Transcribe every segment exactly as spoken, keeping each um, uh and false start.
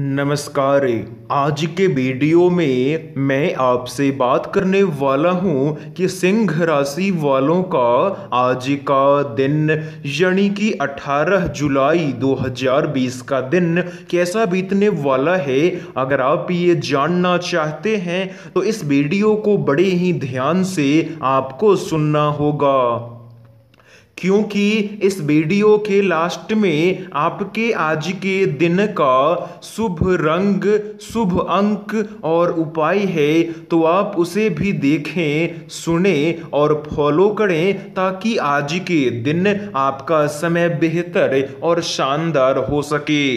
नमस्कार। आज के वीडियो में मैं आपसे बात करने वाला हूं कि सिंह राशि वालों का आज का दिन यानी कि अठारह जुलाई दो हज़ार बीस का दिन कैसा बीतने वाला है। अगर आप ये जानना चाहते हैं तो इस वीडियो को बड़े ही ध्यान से आपको सुनना होगा, क्योंकि इस वीडियो के लास्ट में आपके आज के दिन का शुभ रंग, शुभ अंक और उपाय है, तो आप उसे भी देखें, सुने और फॉलो करें ताकि आज के दिन आपका समय बेहतर और शानदार हो सके।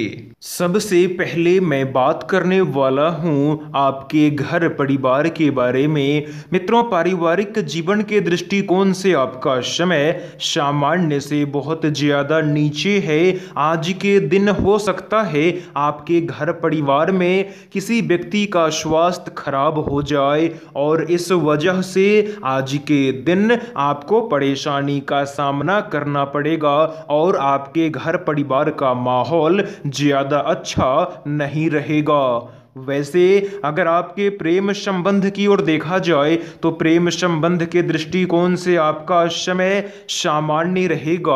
सबसे पहले मैं बात करने वाला हूं आपके घर परिवार के बारे में। मित्रों, पारिवारिक जीवन के दृष्टिकोण से आपका समय सामान्य से बहुत ज़्यादा नीचे है। आज के दिन हो सकता है आपके घर परिवार में किसी व्यक्ति का स्वास्थ्य खराब हो जाए और इस वजह से आज के दिन आपको परेशानी का सामना करना पड़ेगा और आपके घर परिवार का माहौल ज़्यादा अच्छा नहीं रहेगा। वैसे अगर आपके प्रेम संबंध की ओर देखा जाए तो प्रेम संबंध के दृष्टिकोण से आपका समय सामान्य रहेगा।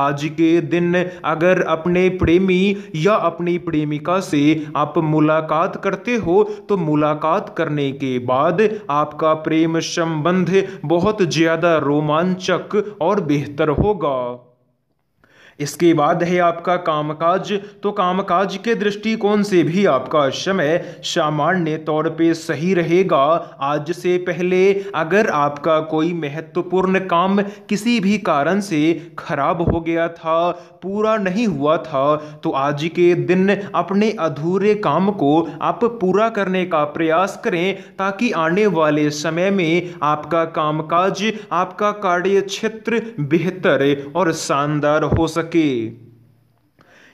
आज के दिन अगर अपने प्रेमी या अपनी प्रेमिका से आप मुलाकात करते हो तो मुलाकात करने के बाद आपका प्रेम संबंध बहुत ज़्यादा रोमांचक और बेहतर होगा। इसके बाद है आपका कामकाज, तो कामकाज के दृष्टिकोण से भी आपका समय सामान्य तौर पे सही रहेगा। आज से पहले अगर आपका कोई महत्वपूर्ण काम किसी भी कारण से खराब हो गया था, पूरा नहीं हुआ था, तो आज के दिन अपने अधूरे काम को आप पूरा करने का प्रयास करें ताकि आने वाले समय में आपका कामकाज, आपका कार्य क्षेत्र बेहतर और शानदार हो सके।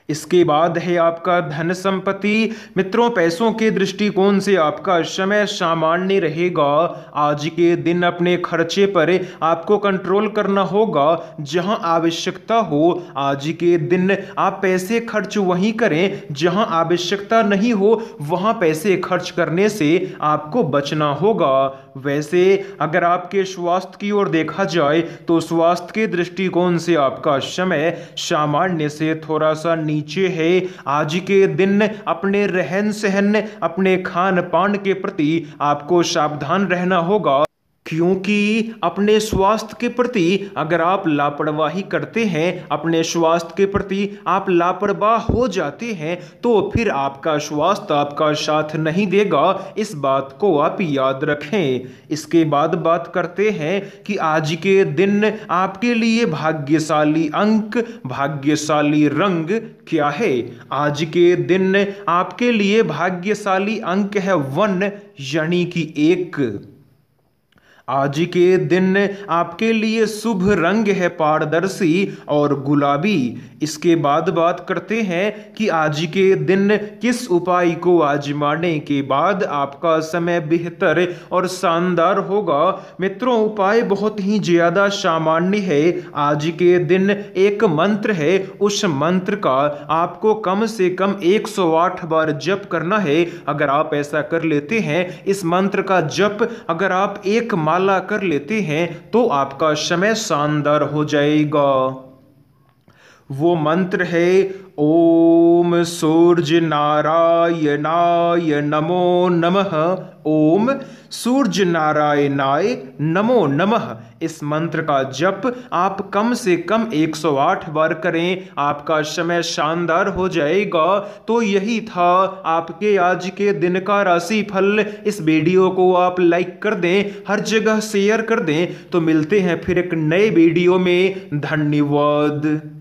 इसके बाद है आपका धन संपत्ति। मित्रों, पैसों के दृष्टिकोण से आपका समय सामान्य रहेगा। आज के दिन अपने खर्चे पर आपको कंट्रोल करना होगा। जहां आवश्यकता हो आज के दिन आप पैसे खर्च वहीं करें, जहां आवश्यकता नहीं हो वहां पैसे खर्च करने से आपको बचना होगा। वैसे अगर आपके स्वास्थ्य की ओर देखा जाए तो स्वास्थ्य के दृष्टिकोण से आपका समय सामान्य से थोड़ा सा नीचे है। आज के दिन अपने रहन सहन, अपने खान पान के प्रति आपको सावधान रहना होगा, क्योंकि अपने स्वास्थ्य के प्रति अगर आप लापरवाही करते हैं, अपने स्वास्थ्य के प्रति आप लापरवाह हो जाते हैं तो फिर आपका स्वास्थ्य आपका साथ नहीं देगा। इस बात को आप याद रखें। इसके बाद बात करते हैं कि आज के दिन आपके लिए भाग्यशाली अंक, भाग्यशाली रंग क्या है। आज के दिन आपके लिए भाग्यशाली अंक है वन यानी कि एक। आज के दिन आपके लिए शुभ रंग है पारदर्शी और गुलाबी। इसके बाद बात करते हैं कि आज के दिन किस उपाय को आजमाने के बाद आपका समय बेहतर और शानदार होगा। मित्रों, उपाय बहुत ही ज़्यादा सामान्य है। आज के दिन एक मंत्र है, उस मंत्र का आपको कम से कम एक सौ आठ बार जप करना है। अगर आप ऐसा कर लेते हैं, इस मंत्र का जप अगर आप एक माह ला कर लेते हैं तो आपका समय शानदार हो जाएगा। वो मंत्र है ओम सूर्य नारायणाय नमो नमः, ओम सूर्य नारायणाय नमो नमः। इस मंत्र का जप आप कम से कम एक सौ आठ बार करें, आपका समय शानदार हो जाएगा। तो यही था आपके आज के दिन का राशिफल। इस वीडियो को आप लाइक कर दें, हर जगह शेयर कर दें। तो मिलते हैं फिर एक नए वीडियो में। धन्यवाद।